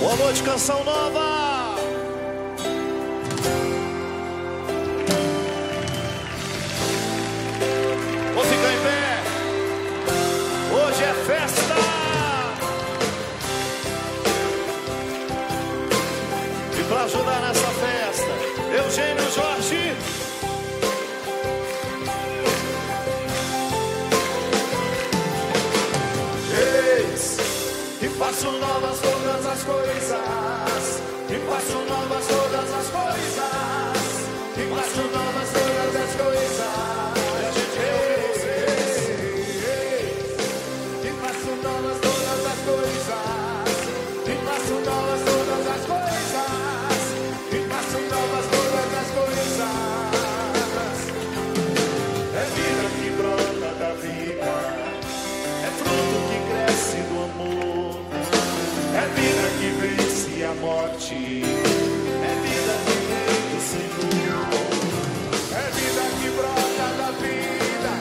Boa noite, Canção Nova! Vou ficar em pé! Hoje é festa! E para ajudar nessa festa, Eugênio Jorge! Eis que faço novas todas as coisas, que faço novas todas as coisas, que faço novas todas as coisas. Morte. É vida que vem do Senhor, é vida que brota da vida,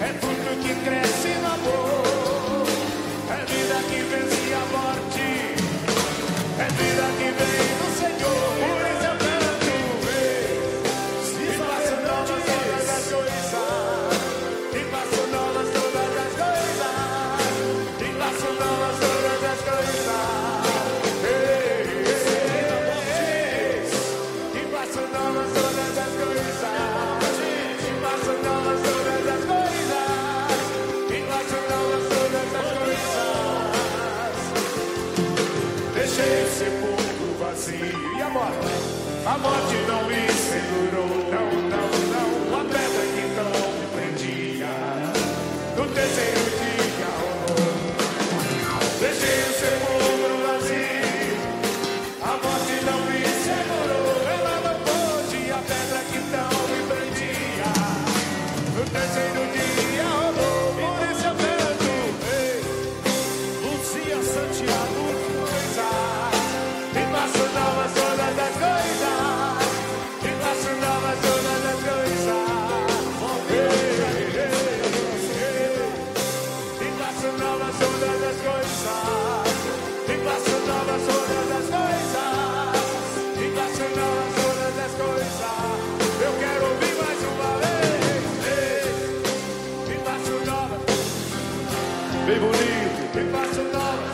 é fruto que cresce no amor, é vida que vence a morte, é vida que vem do Senhor. Por isso eu canto, e faço novas todas as coisas, e faço novas todas as coisas, e faço novas todas as coisas. E a morte não me segurou, não, não, não. A pedra que não me prendia, no desejo de amor, deixei o sepulcro vazio. A morte não me segurou, ela não pôde. A pedra que não me prendia, no desejo de amor. Por isso eu canto, Luzia, Santiago, coisa. E faço novas todas as coisas, e faço novas todas as coisas, e faço novas todas as coisas, e faço novas todas as coisas, e faço novas todas as coisas. Eu quero ouvir mais uma vez, e faço novas, bem bonito, e faço novas.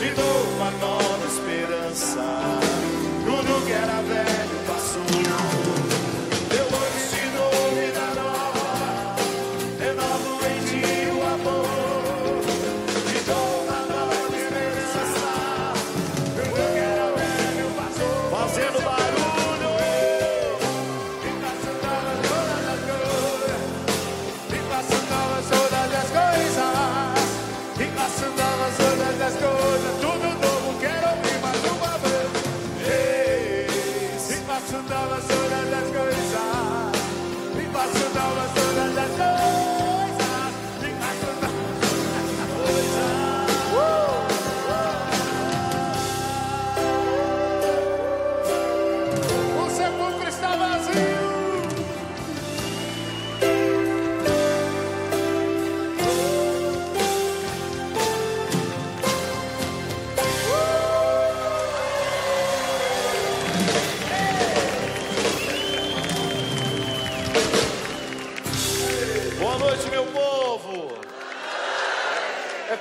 Te dou uma nova esperança, tudo que era velho passou.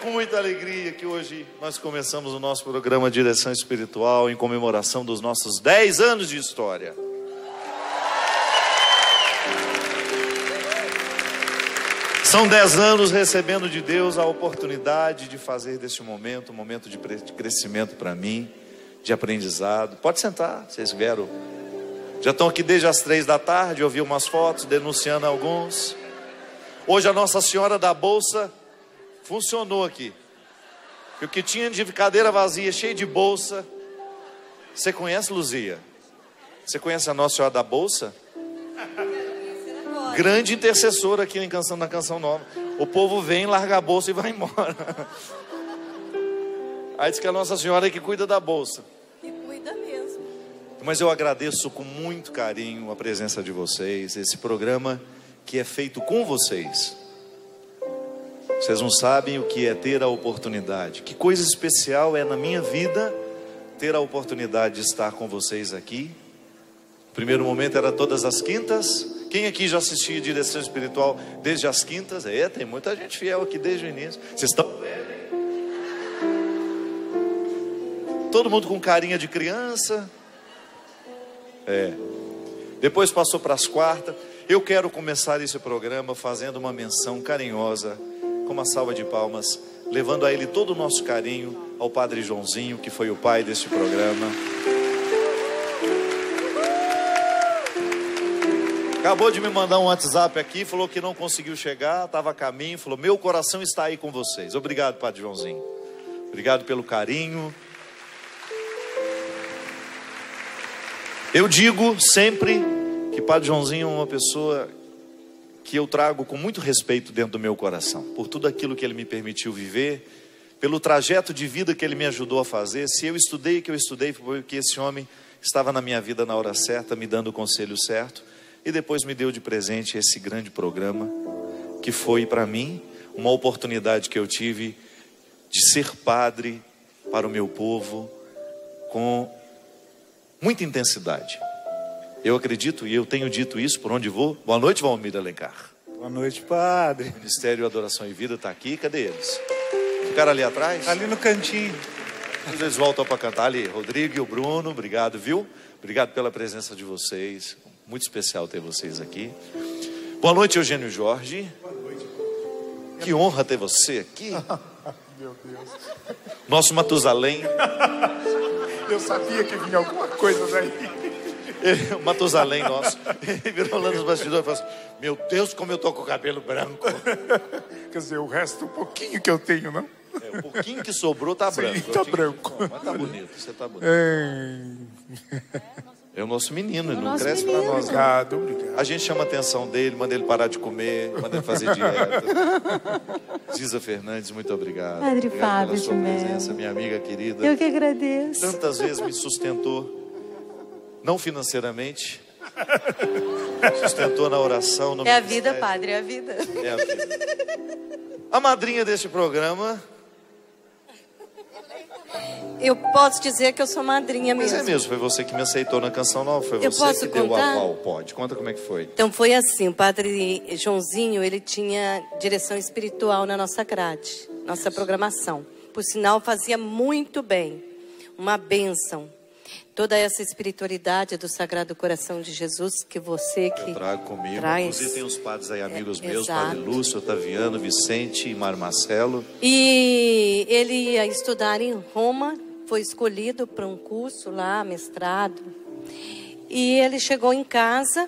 Com muita alegria que hoje nós começamos o nosso programa Direção Espiritual em comemoração dos nossos 10 anos de história. São 10 anos recebendo de Deus a oportunidade de fazer deste momento um momento de crescimento para mim, de aprendizado. Pode sentar, vocês vieram. Já estão aqui desde as 3 da tarde, eu vi umas fotos denunciando alguns. Hoje a Nossa Senhora da Bolsa funcionou aqui. E o que tinha de cadeira vazia, cheio de bolsa. Você conhece, Luzia? Você conhece a Nossa Senhora da Bolsa? Grande intercessora aqui na Canção Nova. O povo vem, larga a bolsa e vai embora. Aí diz que a Nossa Senhora é que cuida da bolsa. Que cuida mesmo. Mas eu agradeço com muito carinho a presença de vocês, esse programa que é feito com vocês. Vocês não sabem o que é ter a oportunidade. Que coisa especial é na minha vida ter a oportunidade de estar com vocês aqui. O primeiro momento era todas as quintas. Quem aqui já assistiu Direção Espiritual desde as quintas? É, tem muita gente fiel aqui desde o início. Vocês estão vendo? Todo mundo com carinha de criança. É. Depois passou para as quartas. Eu quero começar esse programa fazendo uma menção carinhosa, com uma salva de palmas, levando a ele todo o nosso carinho, ao Padre Joãozinho, que foi o pai deste programa. Acabou de me mandar um WhatsApp aqui, falou que não conseguiu chegar, estava a caminho, falou, meu coração está aí com vocês. Obrigado, Padre Joãozinho. Obrigado pelo carinho. Eu digo sempre que Padre Joãozinho é uma pessoa que eu trago com muito respeito dentro do meu coração, por tudo aquilo que ele me permitiu viver, pelo trajeto de vida que ele me ajudou a fazer. Se eu estudei, que eu estudei, foi porque esse homem estava na minha vida na hora certa, me dando o conselho certo, e depois me deu de presente esse grande programa, que foi para mim uma oportunidade que eu tive de ser padre para o meu povo com muita intensidade. Eu acredito e eu tenho dito isso por onde vou. Boa noite, Valmir Alencar. Boa noite, padre. O Ministério Adoração e Vida está aqui. Cadê eles? Ficaram ali atrás? Ali no cantinho. Eles voltam para cantar ali. Rodrigo e o Bruno, obrigado, viu? Obrigado pela presença de vocês. Muito especial ter vocês aqui. Boa noite, Eugênio Jorge. Boa noite. Que honra ter você aqui. Meu Deus. Nosso Matusalém. Eu sabia que vinha alguma coisa daí. O Matusalém nosso. Ele virou lá nos bastidores e falou assim, meu Deus, como eu tô com o cabelo branco. Quer dizer, o resto, um pouquinho que eu tenho, não? É, o pouquinho que sobrou tá branco. Sim, tá branco. Não, mas tá bonito, você tá bonito. É o nosso menino, ele não cresce pra nós. Obrigado, obrigado. A gente chama a atenção dele, manda ele parar de comer, manda ele fazer dieta. Isa Fernandes, muito obrigado. Padre Fábio de Mello, pela sua presença, minha amiga querida. Eu que agradeço. Tantas vezes me sustentou. Não financeiramente, sustentou na oração. No é a vida, padre, é a vida. É a vida. A madrinha deste programa... Eu posso dizer que eu sou madrinha mesmo. Mas é mesmo, foi você que me aceitou na Canção Nova, foi eu você que contar? Deu o aval, pode. Conta como é que foi. Então foi assim, o Padre Joãozinho, ele tinha direção espiritual na nossa grade, nossa programação. Por sinal, fazia muito bem, uma bênção. Toda essa espiritualidade do Sagrado Coração de Jesus que você que eu trago comigo, traz... Inclusive tem uns padres aí, amigos meus, exato. Padre Lúcio, Otaviano, Vicente e Marcelo. E ele ia estudar em Roma, foi escolhido para um curso lá, mestrado. E ele chegou em casa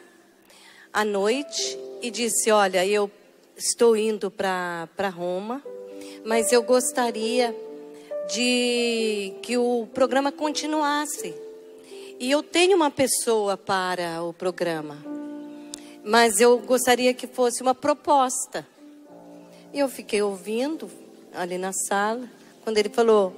à noite e disse, olha, eu estou indo para Roma, mas eu gostaria de que o programa continuasse. E eu tenho uma pessoa para o programa, mas eu gostaria que fosse uma proposta. Eu fiquei ouvindo ali na sala, quando ele falou,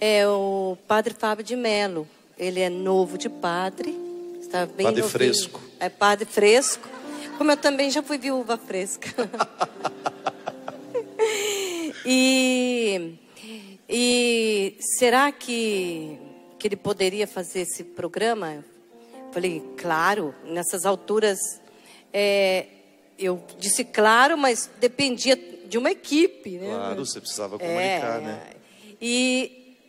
é o Padre Fábio de Mello, ele é novo de padre, está bem padre novinho. Fresco. É padre fresco, como eu também já fui viúva fresca. E será que ele poderia fazer esse programa? Eu falei, claro, nessas alturas, eu disse claro, mas dependia de uma equipe, né? Claro, você precisava comunicar, né?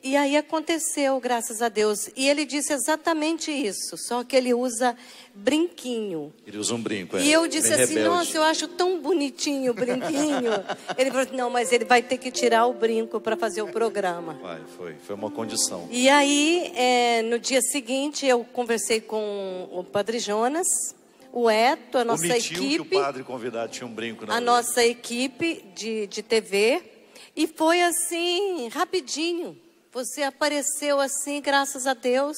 E aí aconteceu, graças a Deus. E ele disse exatamente isso, só que ele usa brinquinho. Ele usa um brinco, E eu disse assim, rebelde. Nossa, eu acho tão bonitinho o brinquinho. Ele falou, não, mas ele vai ter que tirar o brinco para fazer o programa. Foi uma condição. E aí, no dia seguinte, eu conversei com o Padre Jonas, o Eto, a nossa equipe. Que o padre convidado tinha um brinco. Na nossa equipe de TV. E foi assim, rapidinho. Você apareceu assim, graças a Deus.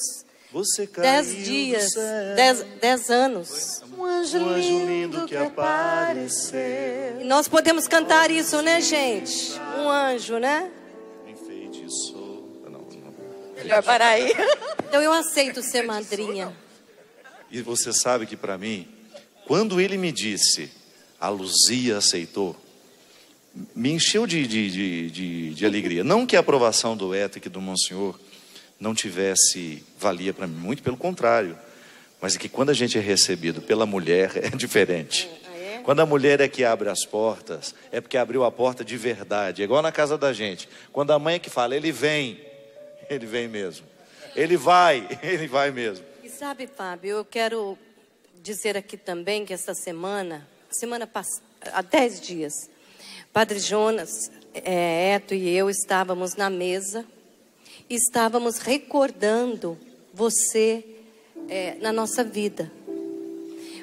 Você caiu 10 dias, 10 anos. Um anjo lindo que apareceu. E nós podemos cantar isso, né, gente? Um anjo, né? Enfeitiçou. Não. Melhor parar aí. Então eu aceito ser madrinha. E você sabe que para mim, quando ele me disse, a Luzia aceitou, me encheu de alegria. Não que a aprovação do ETEC do Monsenhor não tivesse valia para mim, muito pelo contrário. Mas é que quando a gente é recebido pela mulher, é diferente. Quando a mulher é que abre as portas, é porque abriu a porta de verdade. É igual na casa da gente. Quando a mãe é que fala, ele vem mesmo. Ele vai mesmo. E sabe, Fábio, eu quero dizer aqui também que essa semana, há 10 dias, Padre Jonas, Eto e eu estávamos na mesa, estávamos recordando você na nossa vida.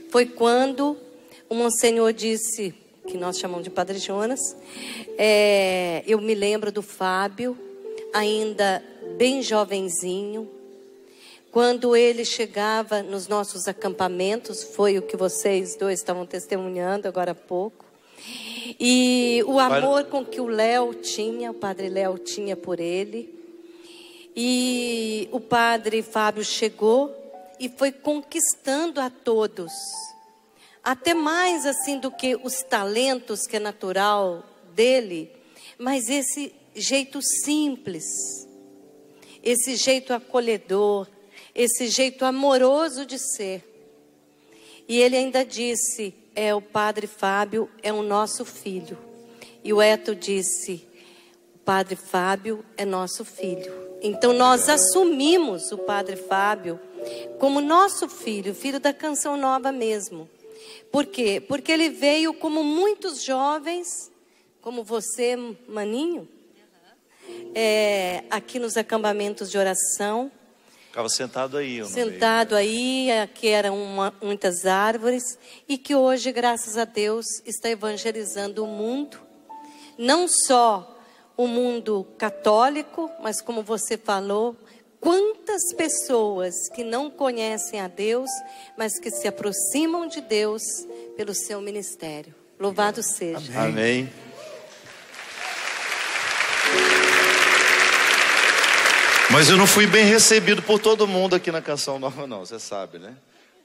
Foi quando o Monsenhor disse, que nós chamamos de Padre Jonas, eu me lembro do Fábio, ainda bem jovenzinho, quando ele chegava nos nossos acampamentos, foi o que vocês dois estavam testemunhando agora há pouco. E o amor com que o Léo tinha, o Padre Léo tinha por ele. E o Padre Fábio chegou e foi conquistando a todos. Até mais assim do que os talentos que é natural dele, mas esse jeito simples, esse jeito acolhedor, esse jeito amoroso de ser. E ele ainda disse... o Padre Fábio é o nosso filho. E o Eto disse, o Padre Fábio é nosso filho. Então nós assumimos o Padre Fábio como nosso filho, filho da Canção Nova mesmo. Por quê? Porque ele veio como muitos jovens, como você, Maninho, aqui nos acampamentos de oração. Ficava sentado aí. Sentado aí, que eram muitas árvores, e que hoje, graças a Deus, está evangelizando o mundo. Não só o mundo católico, mas como você falou, quantas pessoas que não conhecem a Deus, mas que se aproximam de Deus pelo seu ministério. Louvado seja. Amém. Amém. Mas eu não fui bem recebido por todo mundo aqui na Canção Nova, não, você sabe, né?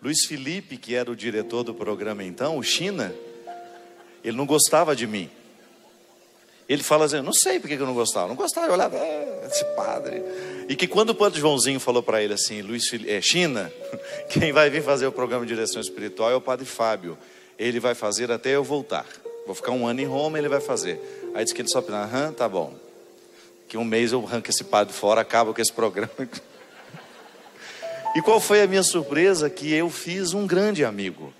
Luiz Felipe, que era o diretor do programa então, o China, ele não gostava de mim. Ele fala assim, não sei porque que eu não gostava. Não gostava, eu olhava, esse padre. E que quando o Padre Joãozinho falou para ele assim, China, quem vai vir fazer o programa de direção espiritual é o Padre Fábio. Ele vai fazer até eu voltar. Vou ficar um ano em Roma, ele vai fazer. Aí disse que ele só pensou, aham, tá bom. Que um mês eu arranco esse padre fora, acabo com esse programa. E qual foi a minha surpresa? Que eu fiz um grande amigo.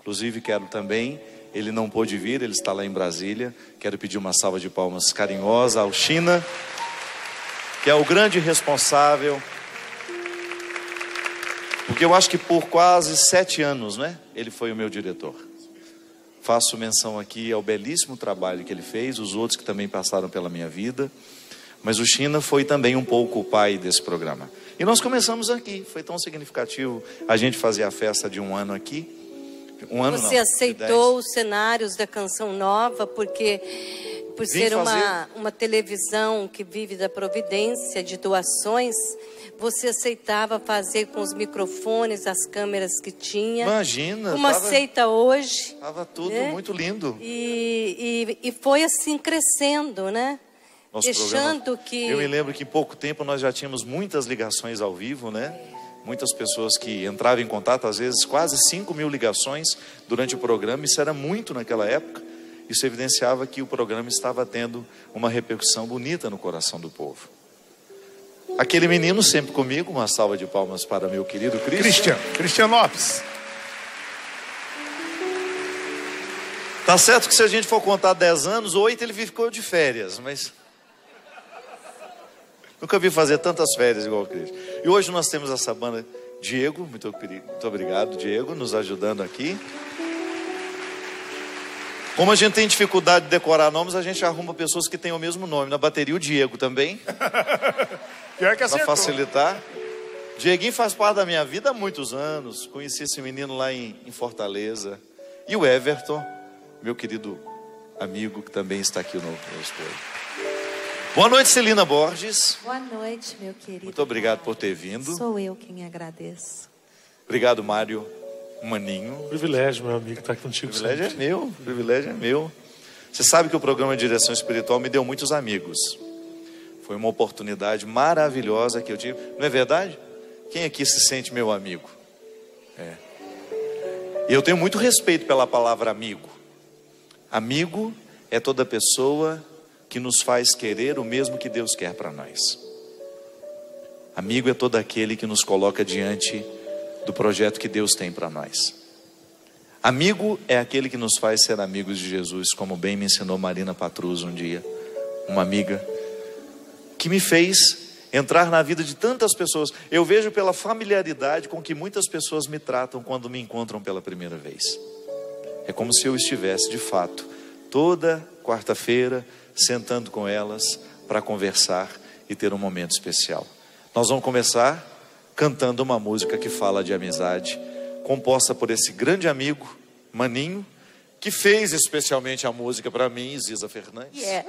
Inclusive quero também, ele não pôde vir, ele está lá em Brasília. Quero pedir uma salva de palmas carinhosa ao China, que é o grande responsável. Porque eu acho que por quase 7 anos, né? Ele foi o meu diretor. Faço menção aqui ao belíssimo trabalho que ele fez, os outros que também passaram pela minha vida. Mas o China foi também um pouco o pai desse programa. E nós começamos aqui, foi tão significativo a gente fazer a festa de um ano aqui. Você não, aceitou os cenários da Canção Nova, porque por ser uma televisão que vive da providência, de doações, você aceitava fazer com os microfones, as câmeras que tinha. Imagina. Como aceita hoje. Estava tudo, né? Muito lindo. E foi assim crescendo, né? Nosso deixando programa. Que... Eu me lembro que em pouco tempo nós já tínhamos muitas ligações ao vivo, né? Muitas pessoas que entravam em contato, às vezes quase 5.000 ligações durante o programa. Isso era muito naquela época. Isso evidenciava que o programa estava tendo uma repercussão bonita no coração do povo. Aquele menino sempre comigo, uma salva de palmas para meu querido Christian Lopes. Tá certo que se a gente for contar 10 anos, 8 ele ficou de férias, mas... Nunca vi fazer tantas férias igual o Cristo. E hoje nós temos essa banda, Diego, muito obrigado, Diego, nos ajudando aqui. Como a gente tem dificuldade de decorar nomes, a gente arruma pessoas que têm o mesmo nome. Na bateria, o Diego também. Pior que acertou. Para facilitar. Dieguinho faz parte da minha vida há muitos anos. Conheci esse menino lá em Fortaleza. E o Everton, meu querido amigo, que também está aqui no estúdio. Boa noite, Celina Borges. Boa noite, meu querido. Muito obrigado por ter vindo. Sou eu quem agradeço. Obrigado, Mário, Maninho. Privilégio, meu amigo, estar aqui contigo. Privilégio sempre. É meu, privilégio é meu. Você sabe que o programa Direção Espiritual me deu muitos amigos. Foi uma oportunidade maravilhosa que eu tive. Não é verdade? Quem aqui se sente meu amigo? É. E eu tenho muito respeito pela palavra amigo. Amigo é toda pessoa que nos faz querer o mesmo que Deus quer para nós. Amigo é todo aquele que nos coloca diante do projeto que Deus tem para nós. Amigo é aquele que nos faz ser amigos de Jesus, como bem me ensinou Marina Patruz um dia, uma amiga, que me fez entrar na vida de tantas pessoas. Eu vejo pela familiaridade com que muitas pessoas me tratam quando me encontram pela primeira vez. É como se eu estivesse, de fato, toda quarta-feira, sentando com elas para conversar e ter um momento especial. Nós vamos começar cantando uma música que fala de amizade, composta por esse grande amigo, Maninho, que fez especialmente a música para mim, Isa Fernandes. Yes.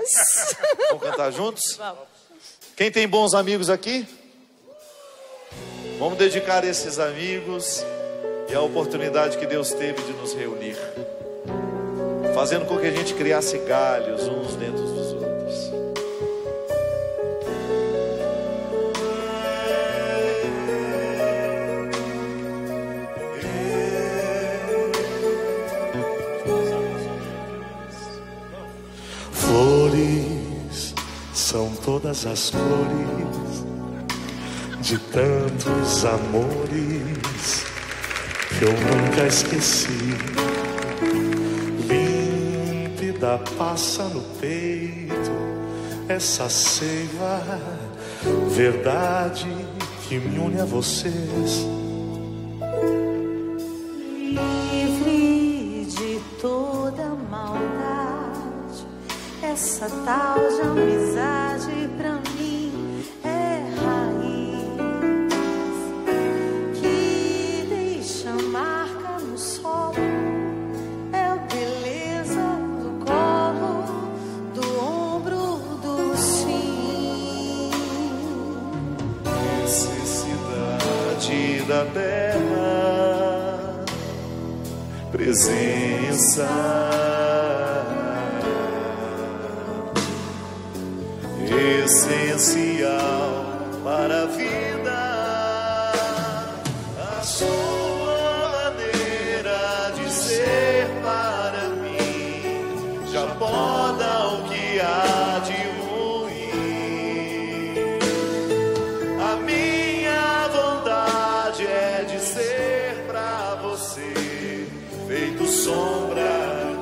Vamos cantar juntos? Vamos. Quem tem bons amigos aqui? Vamos dedicar esses amigos e a oportunidade que Deus teve de nos reunir, fazendo com que a gente criasse galhos uns dentro dos outros. Flores são todas as cores de tantos amores que eu nunca esqueci. Passa no peito essa seiva, verdade que me une a vocês. Livre de toda maldade, essa tal de amizade pra mim é raiz que deixa marca no solo. Da terra, presença, essencial para a vida, a sua maneira de ser para mim, já poda o que há de ruim, a minha vontade é de ser pra você, feito sombra,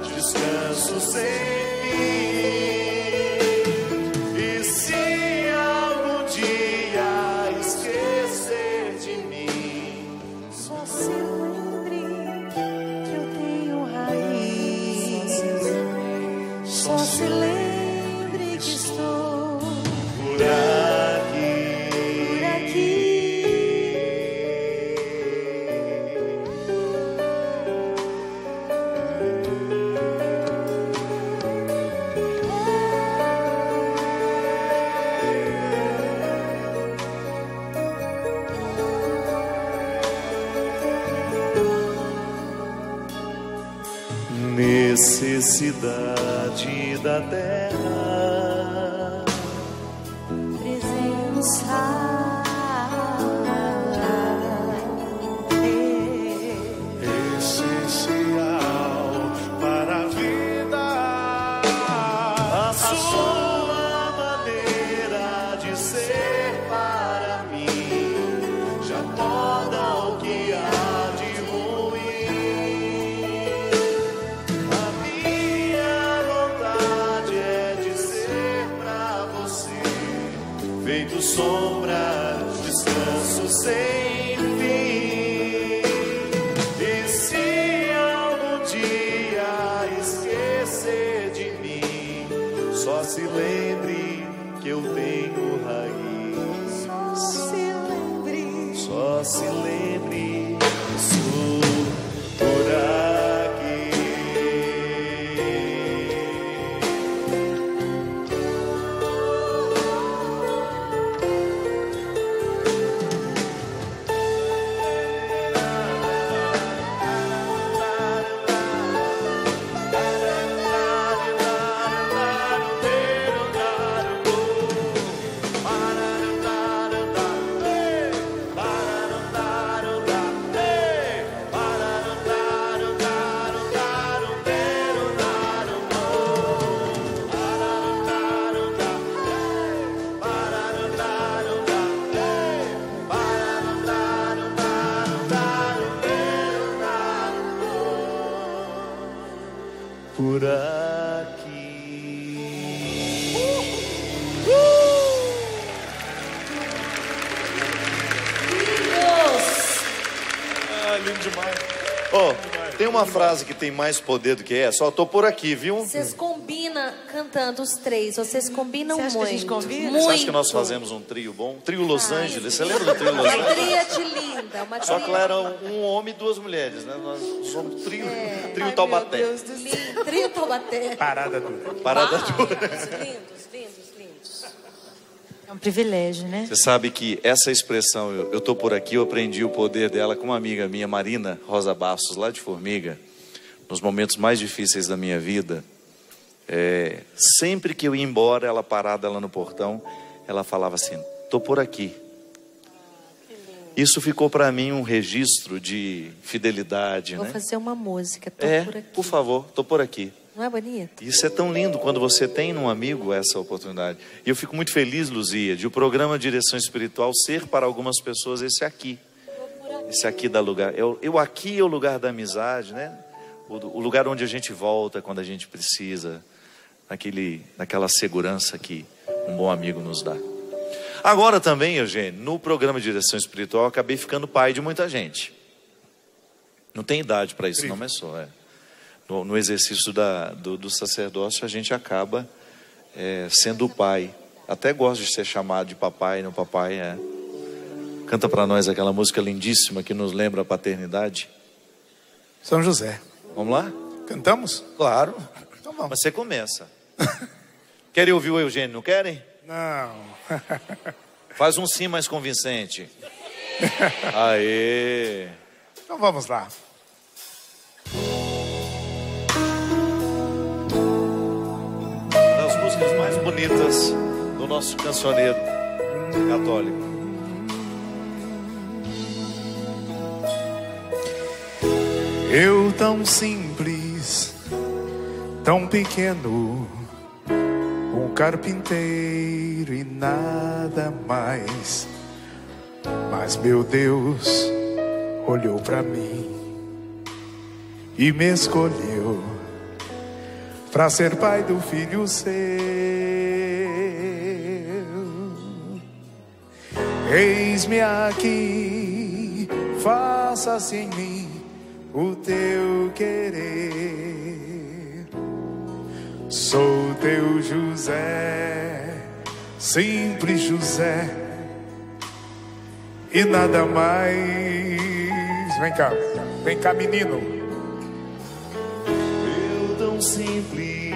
descanso sem fim. E se algum dia esquecer de mim, só se lembre que eu tenho raiz. Só se lembre que estou por aí. Necessidade da terra, presença, essencial para a vida, a sua maneira de ser para mim, já poda o que há de ruim. Sombra. Uma frase que tem mais poder do que essa, só tô por aqui, viu? Vocês combinam cantando os três, vocês combinam muito. Você acha que a gente combina? Muito. Você acha que nós fazemos um trio bom? Trio Los Angeles, você lembra do trio Los Angeles? Uma tríade linda, uma tríade. Só que lá era um homem e duas mulheres, né? Nós somos trio, trio Taubaté. Meu Deus do céu. Trio Taubaté. Parada dura. Parada dura. Lindos, lindos, lindos. É um privilégio, né? Você sabe que essa expressão, eu tô por aqui, eu aprendi o poder dela com uma amiga minha, Marina Rosa Bastos, lá de Formiga. Nos momentos mais difíceis da minha vida, sempre que eu ia embora, ela parada lá no portão, ela falava assim, tô por aqui. Isso ficou para mim um registro de fidelidade, né? Vou fazer uma música, tô por aqui. Por favor, tô por aqui. Não é bonito? Isso é tão lindo quando você tem num amigo essa oportunidade. E eu fico muito feliz, Luzia, de o programa Direção Espiritual ser para algumas pessoas esse aqui. Esse aqui dá lugar. Eu aqui é o lugar da amizade, né? O lugar onde a gente volta quando a gente precisa. Naquela segurança que um bom amigo nos dá. Agora também, Eugênio, no programa Direção Espiritual, eu acabei ficando pai de muita gente. Não tem idade para isso, não, mas só é. No exercício do sacerdócio, a gente acaba sendo o pai. Até gosto de ser chamado de papai, não papai. É. Canta para nós aquela música lindíssima que nos lembra a paternidade. São José. Vamos lá? Cantamos? Claro. Então vamos. Mas você começa. Querem ouvir o Eugênio, não querem? Não. Faz um sim mais convincente. Aê. Então vamos lá. Mais bonitas do nosso cancioneiro católico. Eu tão simples, tão pequeno, um carpinteiro e nada mais. Mas meu Deus olhou pra mim e me escolheu pra ser pai do filho seu. Eis-me aqui, faça-se em mim o teu querer. Sou teu José, simples José, e nada mais. Vem cá menino. Simples,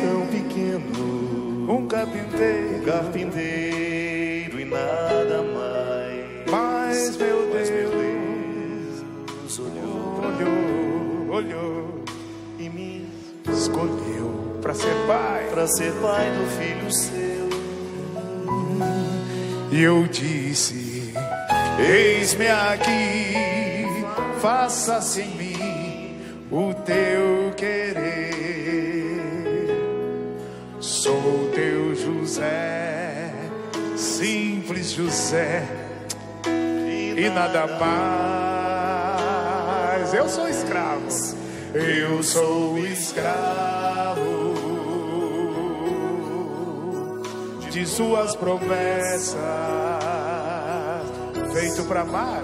tão pequeno, um carpinteiro e nada mais. Mas meu Deus olhou e me escolheu para ser pai do filho seu. E eu disse: eis-me aqui, faça-se em mim o teu querer. Sou teu José, simples José, e nada mais. Eu sou escravo de suas promessas. Feito pra amar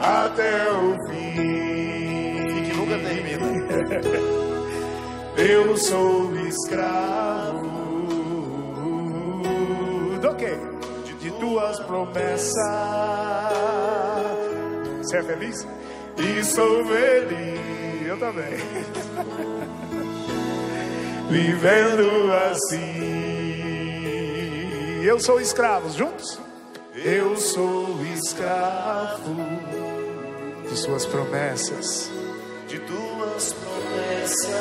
até o fim, que nunca termina. Eu sou escravo do quê? De tuas promessas. Você é feliz? E sou feliz. Eu também. Vivendo assim. Eu sou escravo. Juntos? Eu sou escravo de suas promessas. De tuas promessas.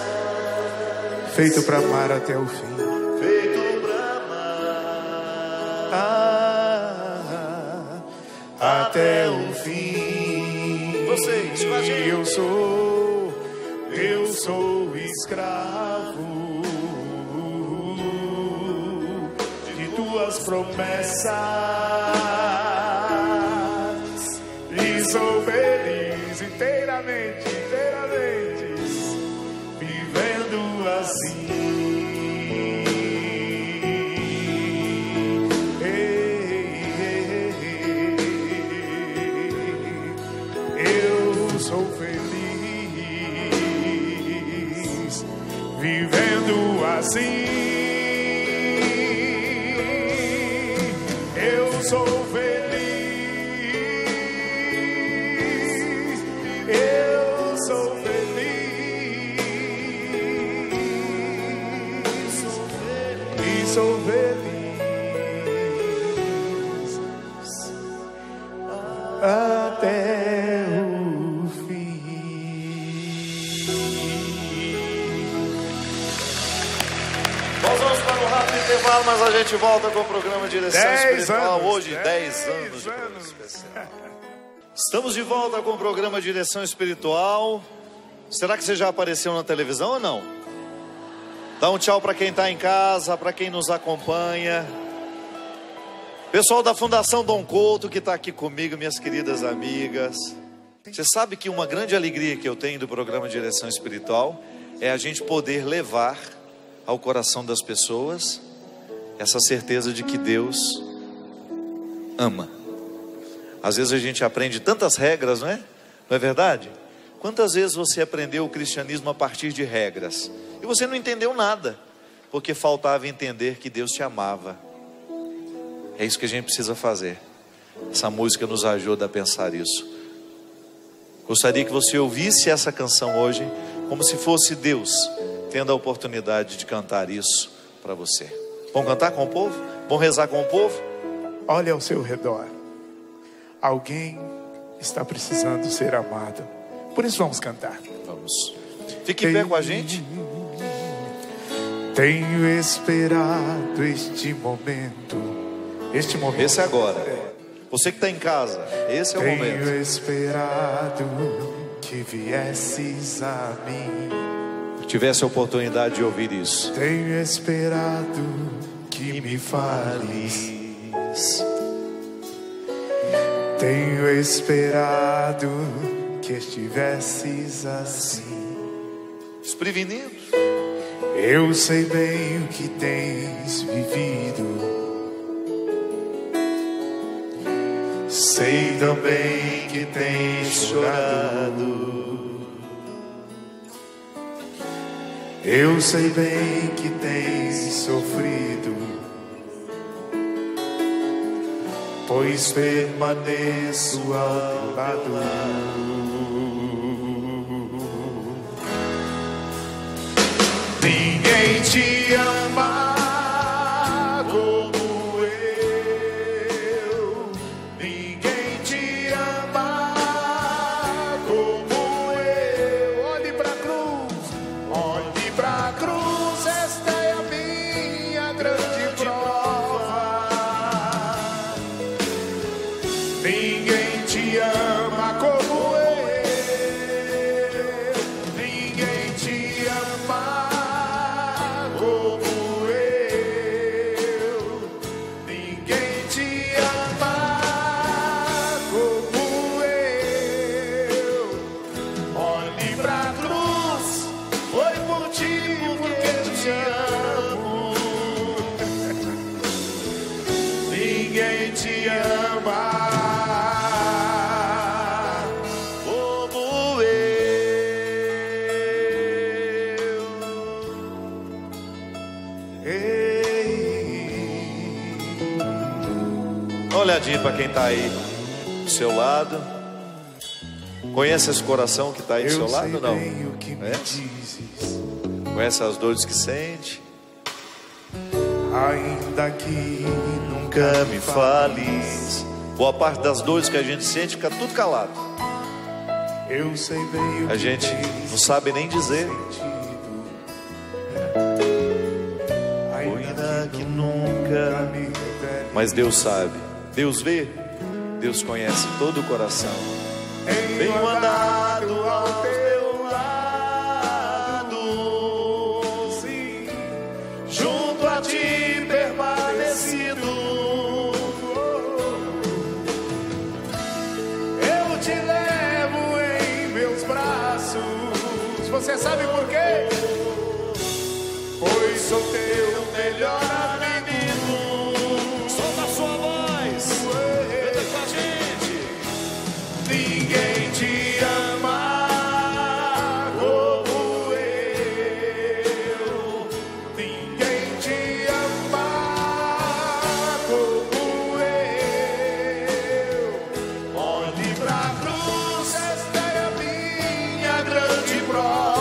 Feito para amar até o fim. Feito para amar até o fim. Vocês com a gente. Eu sou escravo de tuas promessas. E sou feliz inteiramente, vivendo assim. Vivendo assim, eu sou feliz, e sou feliz até o. Intervalo, mas a gente volta com o programa Direção Espiritual, hoje 10 anos de programa especial. Estamos de volta com o programa Direção Espiritual. Será que você já apareceu na televisão ou não? Dá um tchau para quem está em casa, para quem nos acompanha. Pessoal da Fundação Dom Couto que está aqui comigo, minhas queridas amigas. Você sabe que uma grande alegria que eu tenho do programa Direção Espiritual é a gente poder levar ao coração das pessoas essa certeza de que Deus ama. Às vezes a gente aprende tantas regras, né? Não é verdade? Quantas vezes você aprendeu o cristianismo a partir de regras e você não entendeu nada, porque faltava entender que Deus te amava. É isso que a gente precisa fazer. Essa música nos ajuda a pensar isso. Gostaria que você ouvisse essa canção hoje como se fosse Deus tendo a oportunidade de cantar isso para você. Vão cantar com o povo? Vão rezar com o povo? Olha ao seu redor. Alguém está precisando ser amado. Por isso vamos cantar. Vamos. Fique em pé com a gente. Tenho esperado este momento. Este momento. Esse é agora. Você que está em casa, esse é o momento. Tenho esperado que viesses a mim. Tivesse a oportunidade de ouvir isso. Tenho esperado que me fales. Tenho esperado que estivesses assim, desprevenido. Eu sei bem o que tens vivido. Sei também que tens chorado. Eu sei bem que tens sofrido, pois permaneço ao lado. Ninguém te ama. olhadinha para quem está aí do seu lado. Conhece esse coração que está aí do seu lado ou não? Conhece as dores que sente? Ainda que nunca me fales. Boa parte das dores que a gente sente fica tudo calado. Eu sei bem. A gente não sabe nem dizer. Ainda que nunca. Mas Deus sabe. Deus vê. Deus conhece todo o coração. Venho andado ao teu lado. Sim. Junto a ti permanecido. Você sabe por quê? Pois sou teu melhor amigo. Solta a sua voz. Vem com a gente. Ninguém te ama como eu. Ninguém te ama como eu. Olhe pra cruz, esta é a minha grande prova.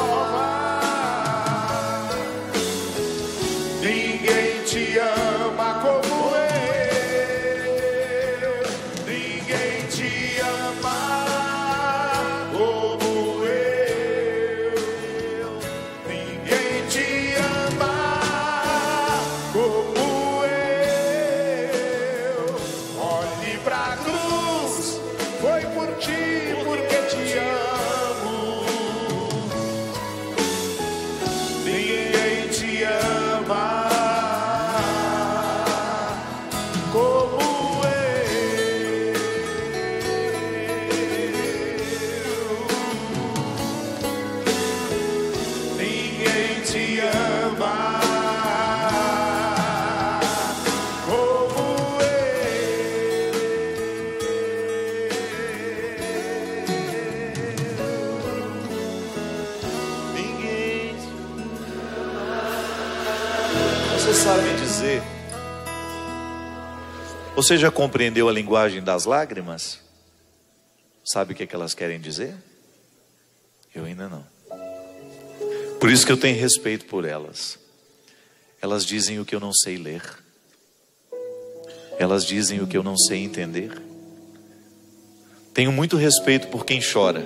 Você já compreendeu a linguagem das lágrimas? Sabe o que é que elas querem dizer? Eu ainda não. Por isso que eu tenho respeito por elas. Elas dizem o que eu não sei ler. Elas dizem o que eu não sei entender. Tenho muito respeito por quem chora.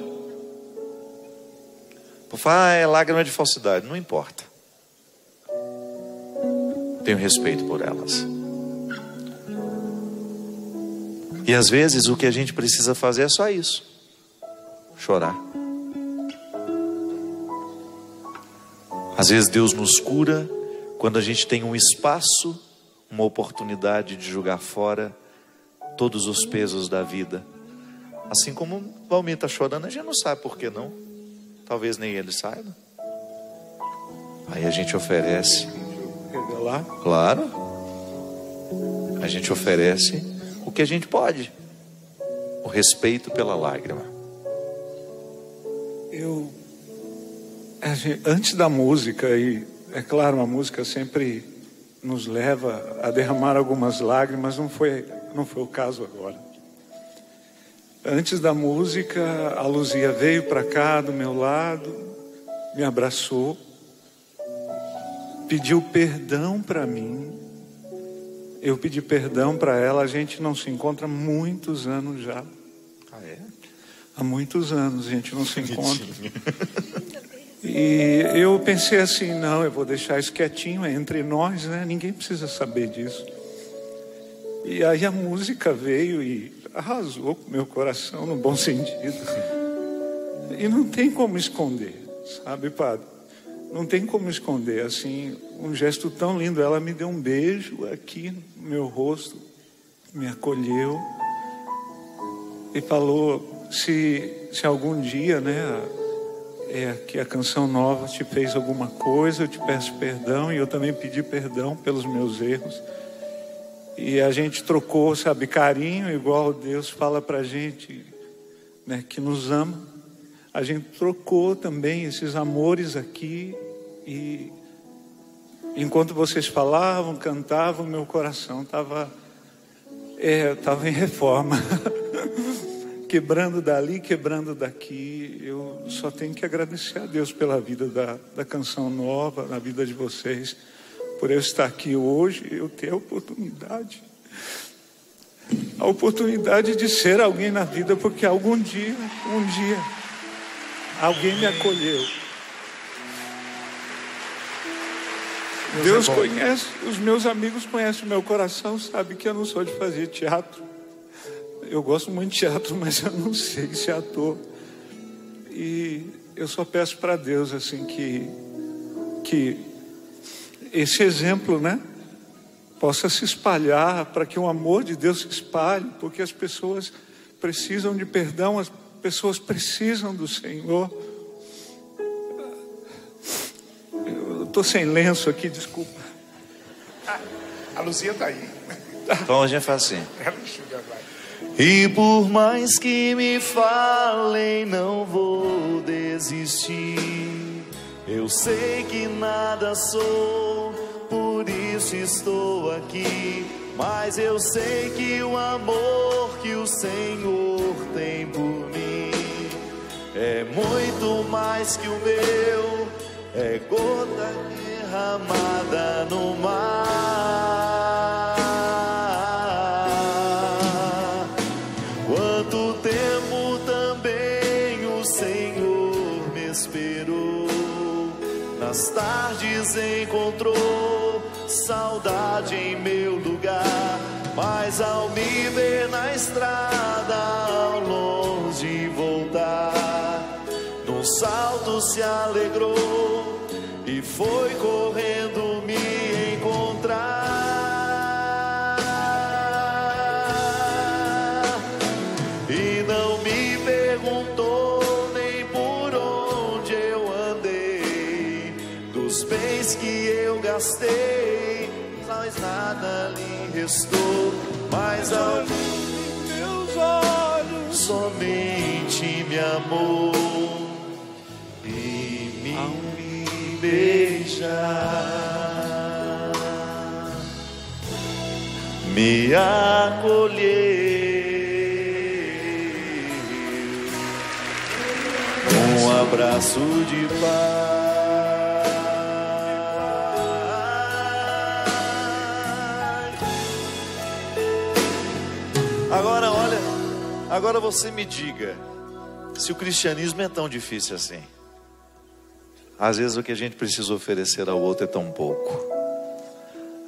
Por falar, é lágrima de falsidade. Não importa. Tenho respeito por elas. E às vezes o que a gente precisa fazer é só isso. Chorar. Às vezes Deus nos cura quando a gente tem um espaço, uma oportunidade de jogar fora todos os pesos da vida. Assim como o Valmir está chorando, a gente não sabe por que não. Talvez nem ele saiba. Aí a gente oferece. Claro. A gente oferece o que a gente pode. O respeito pela lágrima. Antes da música, e é claro, a música sempre nos leva a derramar algumas lágrimas, não foi o caso agora. Antes da música, a Luzia veio para cá do meu lado, me abraçou, pediu perdão para mim. Eu pedi perdão para ela. A gente não se encontra há muitos anos já. Ah, é? Há muitos anos a gente não se encontra. E eu pensei assim, não, eu vou deixar isso quietinho, é entre nós, né? Ninguém precisa saber disso. E aí a música veio e arrasou com o meu coração, no bom sentido. E não tem como esconder, sabe, padre? Não tem como esconder, assim, um gesto tão lindo. Ela me deu um beijo aqui no meu rosto, me acolheu e falou, se algum dia, né, que a Canção Nova te fez alguma coisa, eu te peço perdão. E eu também pedi perdão pelos meus erros. E a gente trocou, sabe, carinho, igual Deus fala pra gente, né, que nos ama. A gente trocou também esses amores aqui. E enquanto vocês falavam, cantavam, meu coração estava Eu estava em reforma, quebrando dali, quebrando daqui. Eu só tenho que agradecer a Deus pela vida da Canção Nova, na vida de vocês, por eu estar aqui hoje, eu ter a oportunidade de ser alguém na vida, porque algum dia, alguém me acolheu. Deus conhece, os meus amigos conhecem o meu coração, sabe que eu não sou de fazer teatro. Eu gosto muito de teatro, mas eu não sei ser ator. E eu só peço para Deus, assim, que esse exemplo, né, possa se espalhar, para que o amor de Deus se espalhe, porque as pessoas precisam de perdão, as pessoas precisam do Senhor. Estou sem lenço aqui, desculpa. A Luzia está aí. Então a gente faz assim. E por mais que me falem, não vou desistir. Eu sei que nada sou, por isso estou aqui. Mas eu sei que o amor que o Senhor tem por mim é muito mais que o meu. É gota derramada no mar. Quanto tempo também o Senhor me esperou. Nas tardes encontrou saudade em meu lugar. Mas ao me ver na estrada, ao longe voltar, num salto se alegrou e foi correndo me encontrar. E não me perguntou nem por onde eu andei, dos bens que eu gastei, mas nada lhe restou. Mas ao abrir meus olhos, somente me amou. Me acolher, um abraço de paz. Agora, olha, agora você me diga, se o cristianismo é tão difícil assim. Às vezes o que a gente precisa oferecer ao outro é tão pouco.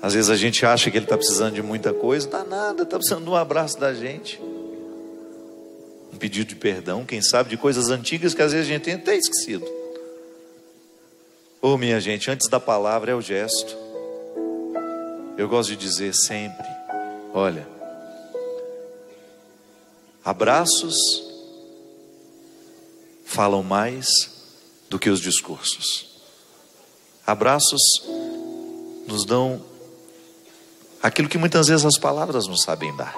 Às vezes a gente acha que ele está precisando de muita coisa. Não dá nada, está precisando de um abraço da gente, um pedido de perdão, quem sabe de coisas antigas que às vezes a gente tem até esquecido. Ô, minha gente, antes da palavra é o gesto. Eu gosto de dizer sempre, olha, abraços falam mais do que os discursos. Abraços nos dão aquilo que muitas vezes as palavras não sabem dar.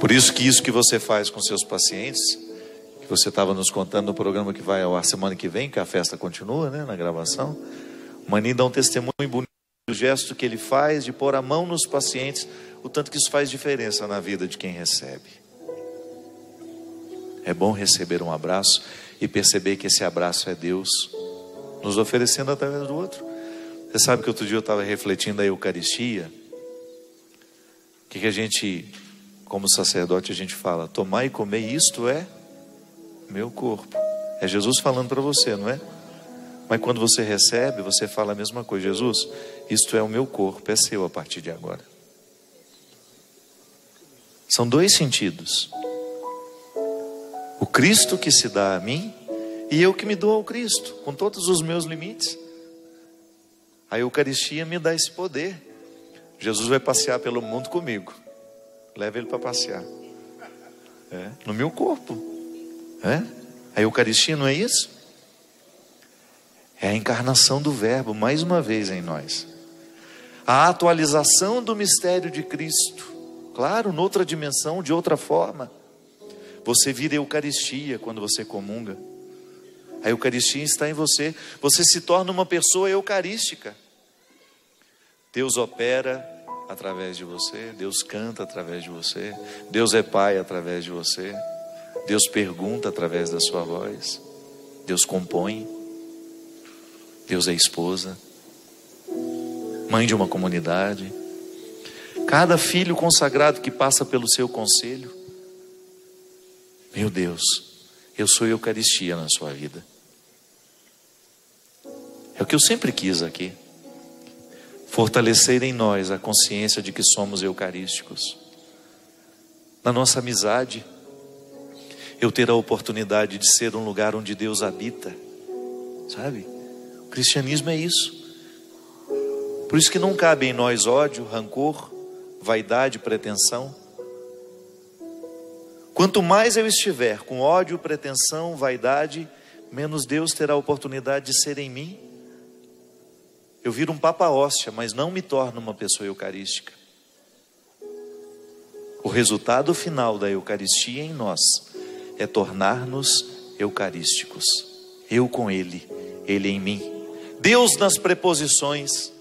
Por isso que você faz com seus pacientes, que você estava nos contando no programa que vai ao ar semana que vem, que a festa continua, né, na gravação. O Maninho dá um testemunho bonito do gesto que ele faz de pôr a mão nos pacientes, o tanto que isso faz diferença na vida de quem recebe. É bom receber um abraço e perceber que esse abraço é Deus nos oferecendo através do outro. Você sabe que outro dia eu estava refletindo a Eucaristia. O que a gente, como sacerdote, a gente fala? Tomar e comer, isto é meu corpo. É Jesus falando para você, não é? Mas quando você recebe, você fala a mesma coisa. Jesus, isto é o meu corpo, é seu a partir de agora. São dois sentidos. O Cristo que se dá a mim e eu que me dou ao Cristo, com todos os meus limites. A Eucaristia me dá esse poder. Jesus vai passear pelo mundo comigo. Leva ele para passear. É, no meu corpo. É? A Eucaristia não é isso? É a encarnação do Verbo, mais uma vez em nós. A atualização do mistério de Cristo. Claro, noutra dimensão, de outra forma. Você vira Eucaristia quando você comunga. A Eucaristia está em você. Você se torna uma pessoa eucarística. Deus opera através de você, Deus canta através de você, Deus é Pai através de você, Deus pergunta através da sua voz, Deus compõe, Deus é esposa, mãe de uma comunidade. Cada filho consagrado que passa pelo seu conselho, meu Deus, eu sou Eucaristia na sua vida. É o que eu sempre quis aqui. Fortalecer em nós a consciência de que somos eucarísticos. Na nossa amizade, eu ter a oportunidade de ser um lugar onde Deus habita. Sabe? O cristianismo é isso. Por isso que não cabe em nós ódio, rancor, vaidade, pretensão. Quanto mais eu estiver com ódio, pretensão, vaidade, menos Deus terá a oportunidade de ser em mim. Eu viro um papa hóstia, mas não me torno uma pessoa eucarística. O resultado final da Eucaristia em nós é tornar-nos eucarísticos. Eu com Ele, Ele em mim. Deus nas preposições,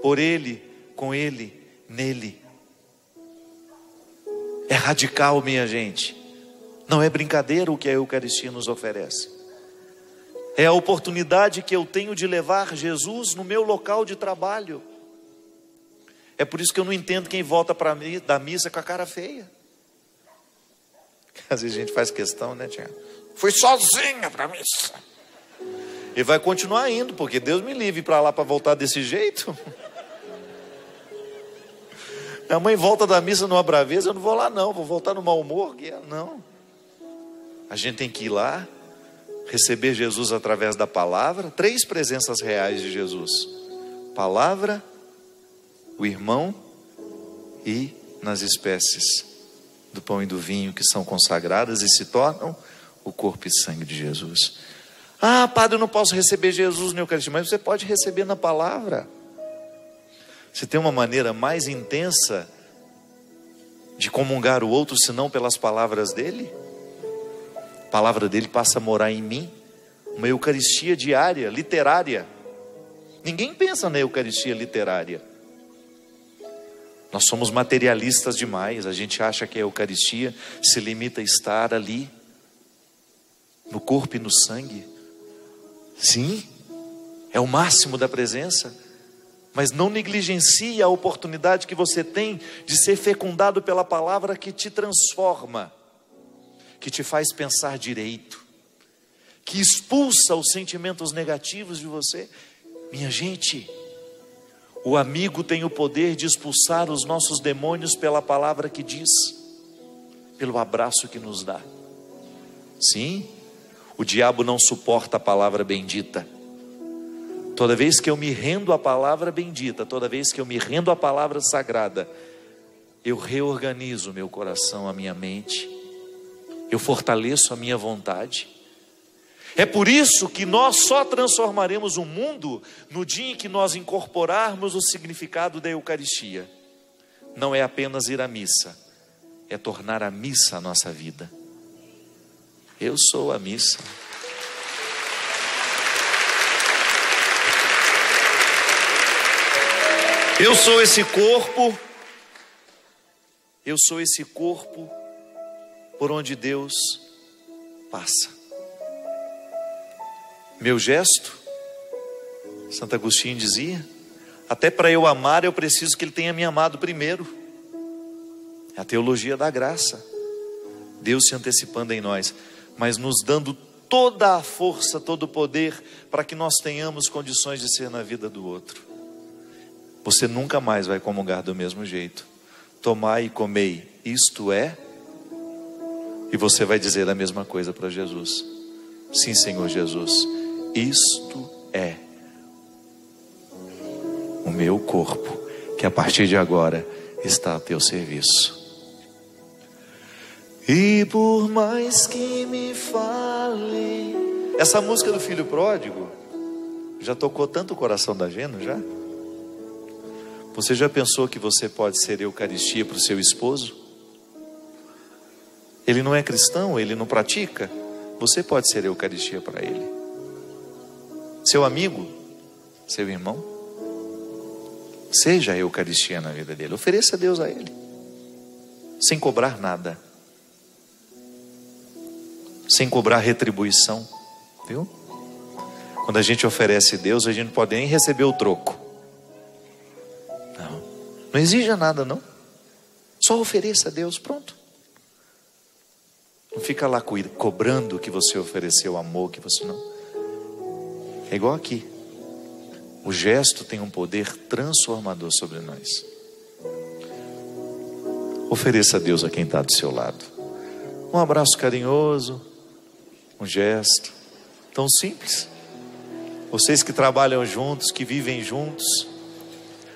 por Ele, com Ele, nele. É radical, minha gente. Não é brincadeira o que a Eucaristia nos oferece. É a oportunidade que eu tenho de levar Jesus no meu local de trabalho. É por isso que eu não entendo quem volta para mim da missa com a cara feia. Às vezes a gente faz questão, né, Tiago? Fui sozinha para a missa. E vai continuar indo, porque Deus me livre para lá para voltar desse jeito. Minha mãe volta da missa numa braveza, eu não vou lá não, vou voltar no mau humor. Não. A gente tem que ir lá. Receber Jesus através da palavra, três presenças reais de Jesus: palavra, o irmão e nas espécies do pão e do vinho que são consagradas e se tornam o corpo e sangue de Jesus. Ah, padre, eu não posso receber Jesus na Eucaristia, mas você pode receber na palavra. Você tem uma maneira mais intensa de comungar o outro, senão pelas palavras dele? A palavra dele passa a morar em mim. Uma Eucaristia diária, literária. Ninguém pensa na Eucaristia literária. Nós somos materialistas demais. A gente acha que a Eucaristia se limita a estar ali, no corpo e no sangue. Sim, é o máximo da presença. Mas não negligencie a oportunidade que você tem de ser fecundado pela palavra que te transforma, que te faz pensar direito, que expulsa os sentimentos negativos de você. Minha gente, o amigo tem o poder de expulsar os nossos demônios pela palavra que diz, pelo abraço que nos dá. Sim, o diabo não suporta a palavra bendita. Toda vez que eu me rendo à palavra bendita, toda vez que eu me rendo à palavra sagrada, eu reorganizo meu coração, a minha mente, eu fortaleço a minha vontade. É por isso que nós só transformaremos o mundo no dia em que nós incorporarmos o significado da Eucaristia. Não é apenas ir à missa, é tornar a missa a nossa vida. Eu sou a missa. Eu sou esse corpo. Eu sou esse corpo por onde Deus passa. Meu gesto, Santo Agostinho dizia, até para eu amar eu preciso que Ele tenha me amado primeiro. É a teologia da graça. Deus se antecipando em nós, mas nos dando toda a força, todo o poder, para que nós tenhamos condições de ser na vida do outro. Você nunca mais vai comungar do mesmo jeito. Tomai e comei, isto é, e você vai dizer a mesma coisa para Jesus. Sim, Senhor Jesus, isto é o meu corpo, que a partir de agora está a teu serviço. E por mais que me fale... Essa música do Filho Pródigo já tocou tanto o coração da Geno, já? Você já pensou que você pode ser Eucaristia para o seu esposo? Ele não é cristão, ele não pratica. Você pode ser Eucaristia para ele. Seu amigo, seu irmão. Seja a Eucaristia na vida dele. Ofereça Deus a ele. Sem cobrar nada. Sem cobrar retribuição. Viu? Quando a gente oferece Deus, a gente não pode nem receber o troco. Não. Não exija nada, não. Só ofereça a Deus, pronto. Não fica lá cobrando que você ofereceu amor, que você não. É igual aqui. O gesto tem um poder transformador sobre nós. Ofereça a Deus a quem está do seu lado. Um abraço carinhoso, um gesto tão simples. Vocês que trabalham juntos, que vivem juntos,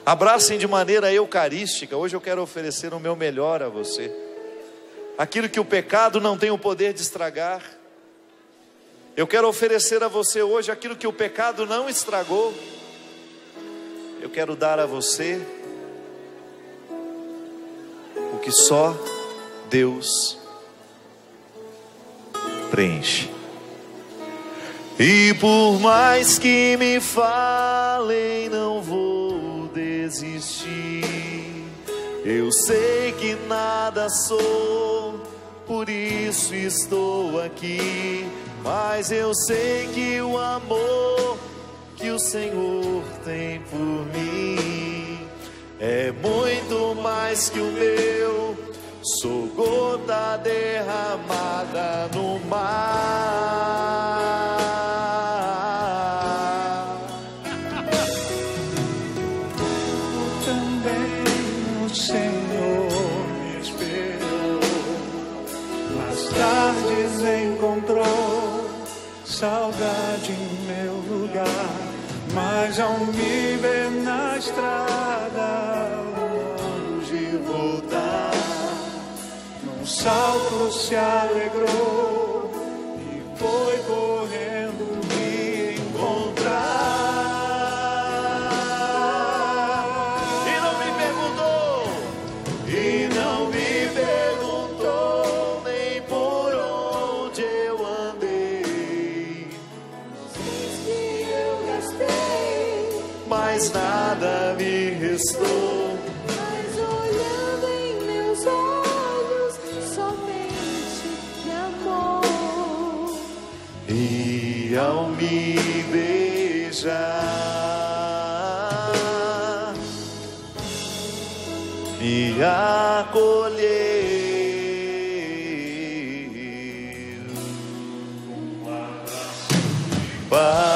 abracem de maneira eucarística. Hoje eu quero oferecer o meu melhor a você. Aquilo que o pecado não tem o poder de estragar. Eu quero oferecer a você hoje aquilo que o pecado não estragou. Eu quero dar a você o que só Deus preenche. E por mais que me falem, não vou desistir. Eu sei que nada sou, por isso estou aqui. Mas eu sei que o amor que o Senhor tem por mim é muito mais que o meu. Sou gota derramada no mar. Também o Senhor me esperou, mais tardes encontrou saudade em meu lugar, mas ao me ver na estrada, longe voltar, num salto se alegrou e foi correndo me encontrar. E não me perguntou, nem por onde eu andei. Mas nada me restou. Mas olhando em meus olhos, somente amor. E ao me beijar, me acolher. Um abraço.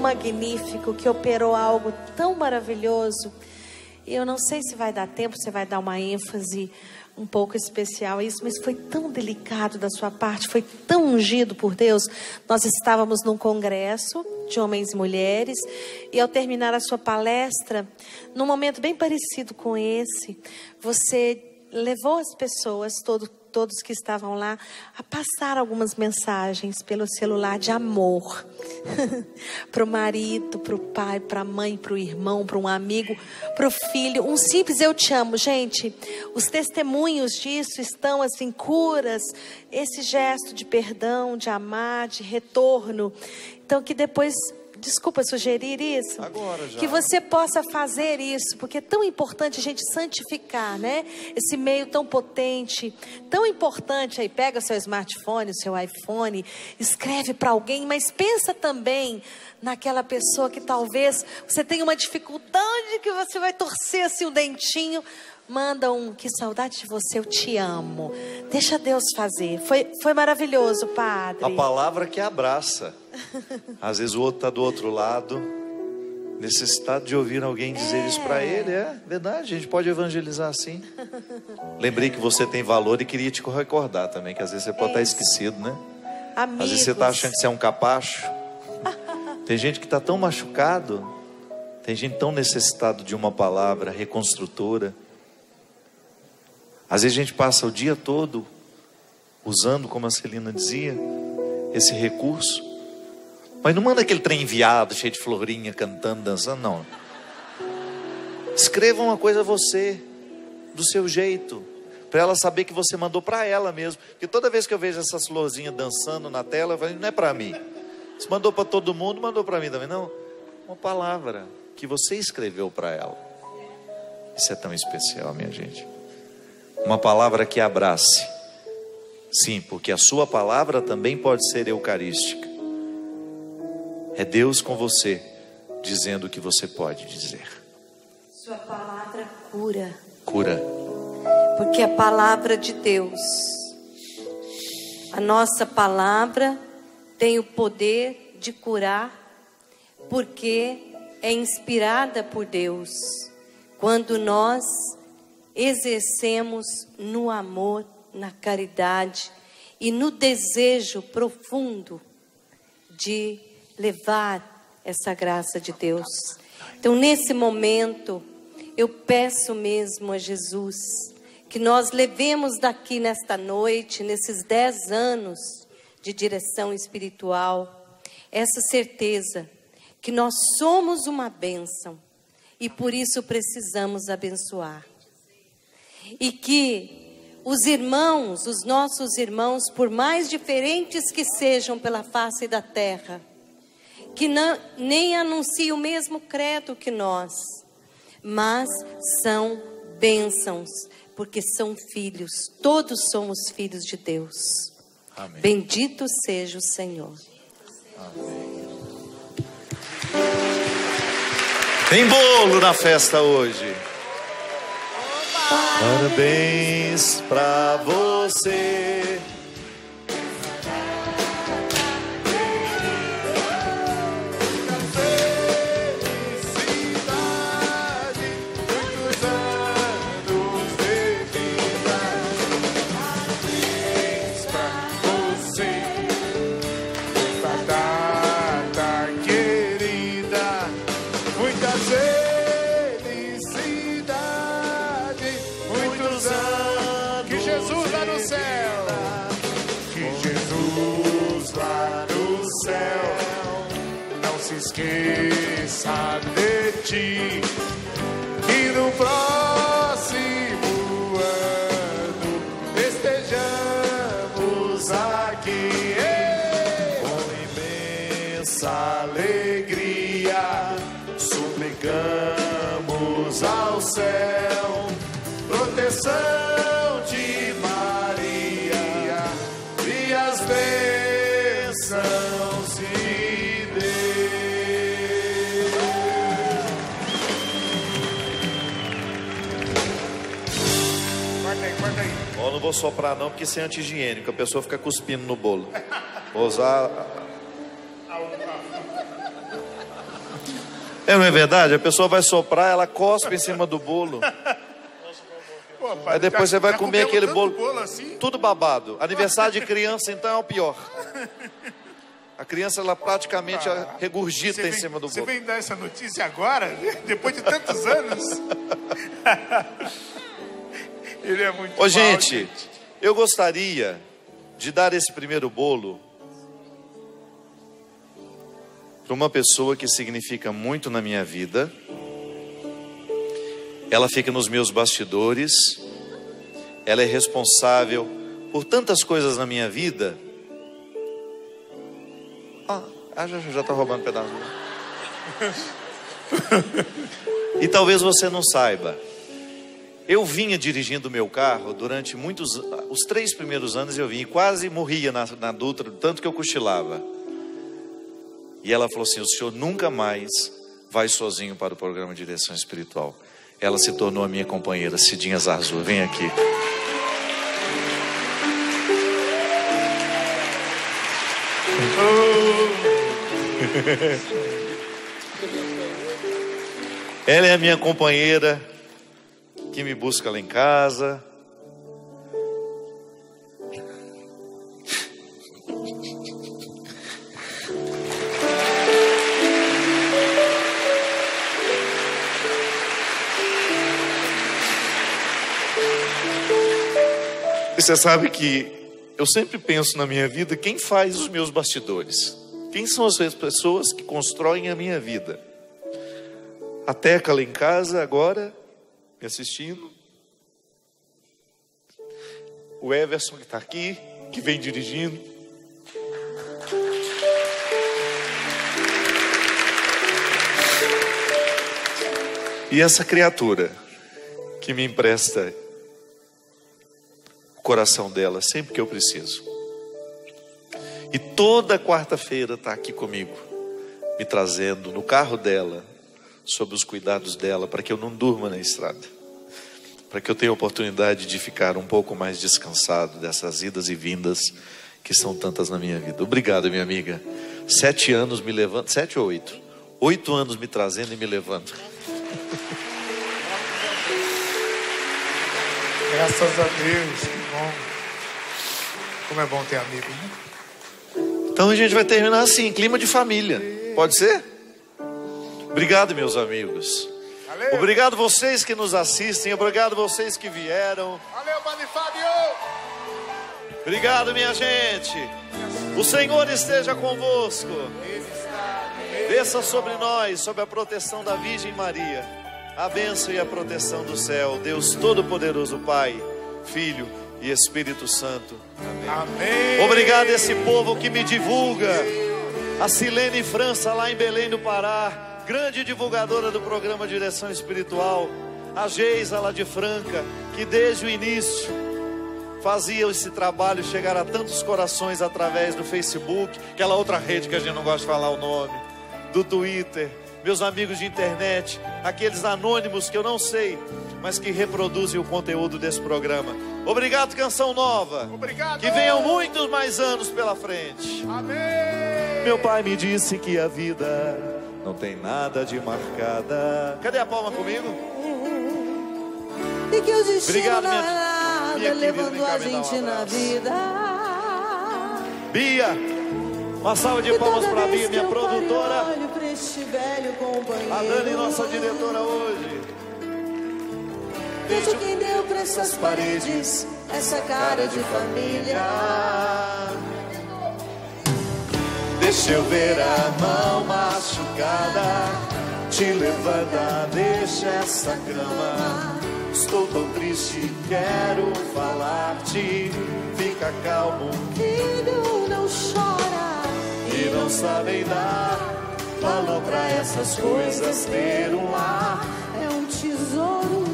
Magnífico, que operou algo tão maravilhoso. E eu não sei se vai dar tempo, você vai dar uma ênfase um pouco especial a isso, mas foi tão delicado da sua parte, foi tão ungido por Deus. Nós estávamos num congresso de homens e mulheres, e ao terminar a sua palestra, num momento bem parecido com esse, você levou as pessoas, todos que estavam lá, a passar algumas mensagens pelo celular de amor para o marido, para o pai, para a mãe, para o irmão, para um amigo, para o filho. Um simples eu te amo, gente. Os testemunhos disso estão assim, curas, esse gesto de perdão, de amar, de retorno. Então que depois, desculpa sugerir isso, agora já, que você possa fazer isso, porque é tão importante a gente santificar, né? Esse meio tão potente, tão importante. Aí pega seu smartphone, seu iPhone, escreve para alguém, mas pensa também naquela pessoa que talvez você tenha uma dificuldade, que você vai torcer assim o dentinho. Manda um, que saudade de você, eu te amo. Deixa Deus fazer. Foi maravilhoso, padre. A palavra que abraça. Às vezes o outro está do outro lado, necessitado de ouvir alguém dizer isso para ele. É verdade, a gente pode evangelizar assim. Lembrei que você tem valor e queria te recordar também, que às vezes você pode estar esquecido, né? Amigos. Às vezes você está achando que você é um capacho. Tem gente que está tão machucado, tem gente tão necessitado de uma palavra reconstrutora. Às vezes a gente passa o dia todo usando, como a Celina dizia, esse recurso. Mas não manda aquele trem enviado, cheio de florinha, cantando, dançando, não. Escreva uma coisa a você, do seu jeito, para ela saber que você mandou para ela mesmo. Porque toda vez que eu vejo essas florzinhas dançando na tela, eu falo, não é para mim. Você mandou para todo mundo, mandou para mim também. Não, uma palavra que você escreveu para ela. Isso é tão especial, minha gente. Uma palavra que abrace. Sim, porque a sua palavra também pode ser eucarística. É Deus com você, dizendo o que você pode dizer. Sua palavra cura. Cura. Porque a palavra de Deus, a nossa palavra tem o poder de curar, porque é inspirada por Deus. Quando nós exercemos no amor, na caridade e no desejo profundo de levar essa graça de Deus. Então, nesse momento, eu peço mesmo a Jesus que nós levemos daqui nesta noite, nesses 10 anos de direção espiritual, essa certeza que nós somos uma bênção e por isso precisamos abençoar. E que os irmãos, os nossos irmãos, por mais diferentes que sejam pela face da terra, que não, nem anunciam o mesmo credo que nós, mas são bênçãos, porque são filhos, todos somos filhos de Deus. Amém. Bendito seja o Senhor. Amém. Tem bolo na festa hoje. Parabéns pra você. Esqueça de ti e no próximo ano estejamos aqui, ei! Com imensa alegria suplicamos ao céu proteção de Maria e as bênçãos. Eu não vou soprar não, porque isso é anti-higiênico. A pessoa fica cuspindo no bolo. Vou usar... É, não é verdade? A pessoa vai soprar, ela cospe em cima do bolo. Pô, pai, aí depois você vai comer aquele bolo assim? Tudo babado. Aniversário de criança, então, é o pior. A criança, ela praticamente regurgita em cima do bolo. Você vem dar essa notícia agora? Depois de tantos anos? Ele é muito mal, gente, eu gostaria de dar esse primeiro bolo para uma pessoa que significa muito na minha vida. Ela fica nos meus bastidores. Ela é responsável por tantas coisas na minha vida. Já está roubando um pedaço. E talvez você não saiba. Eu vinha dirigindo o meu carro durante os 3 primeiros anos eu vinha e quase morria na Dutra, tanto que eu cochilava. E ela falou assim, o senhor nunca mais vai sozinho para o programa de direção espiritual. Ela se tornou a minha companheira, Cidinha Zarzo, vem aqui. Ela é a minha companheira, que me busca lá em casa. E você sabe que eu sempre penso na minha vida, quem faz os meus bastidores? Quem são as pessoas que constroem a minha vida? a Teca lá em casa agora, me assistindo. O Everton que está aqui, que vem dirigindo. E essa criatura que me empresta o coração dela sempre que eu preciso. E toda quarta-feira está aqui comigo, me trazendo no carro dela, sob os cuidados dela, para que eu não durma na estrada, para que eu tenha a oportunidade de ficar um pouco mais descansado dessas idas e vindas que são tantas na minha vida. Obrigado, minha amiga. 7 anos me levando, 7 ou 8? 8 anos me trazendo e me levando. Graças a Deus, que bom. Como é bom ter amigo, né? Então a gente vai terminar assim, clima de família. Pode ser? Obrigado, meus amigos. Valeu. Obrigado vocês que nos assistem. Obrigado vocês que vieram. Valeu, Padre Fábio. Obrigado, minha gente. O Senhor esteja convosco. Desça sobre nós, sob a proteção da Virgem Maria, a bênção e a proteção do céu, Deus Todo-Poderoso, Pai, Filho e Espírito Santo. Amém. Obrigado a esse povo que me divulga. A Silene França, lá em Belém do Pará, grande divulgadora do programa Direção Espiritual. A Geisa, lá de Franca, que desde o início fazia esse trabalho chegar a tantos corações através do Facebook, aquela outra rede que a gente não gosta de falar o nome, do Twitter, meus amigos de internet, aqueles anônimos que eu não sei, mas que reproduzem o conteúdo desse programa. Obrigado, Canção Nova. Obrigado. Que venham muitos mais anos pela frente. Amém. Meu pai me disse que a vida não tem nada de marcada. Cadê a palma comigo? E que o destino minha levando a gente na vida. Bia. Uma salva de palmas para Bia, minha produtora. A Dani, nossa diretora hoje. Vejo quem deu para essas paredes essa cara de família. Deixa eu ver a mão machucada. Te levanta, deixa essa cama. Estou tão triste, quero falar-te. Fica calmo, filho, não chora. E não sabem dar valor pra essas coisas. Ter um lar é um tesouro.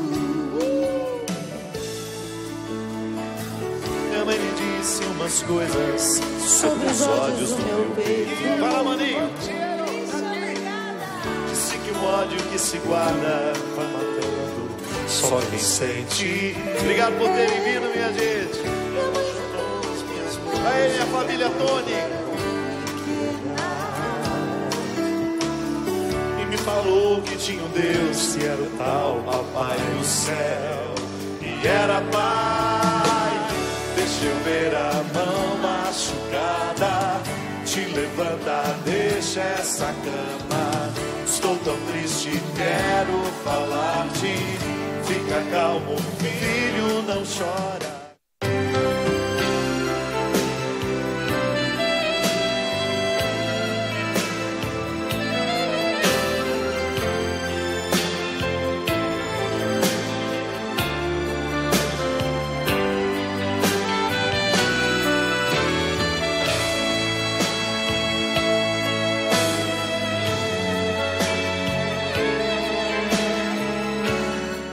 Minha mãe me disse umas coisas sobre os ódios do meu peito. Fala, Maninho. Disse que o ódio que se guarda vai matando só quem sente. Obrigado por terem vindo, minha gente. Aí, minha família Tony. Me falou que tinha um Deus, que era o tal papai do céu, e era pai. Deixa eu ver a mão machucada, te levanta, deixa essa cama. Estou tão triste, quero falar-te. Fica calmo, filho, não chora.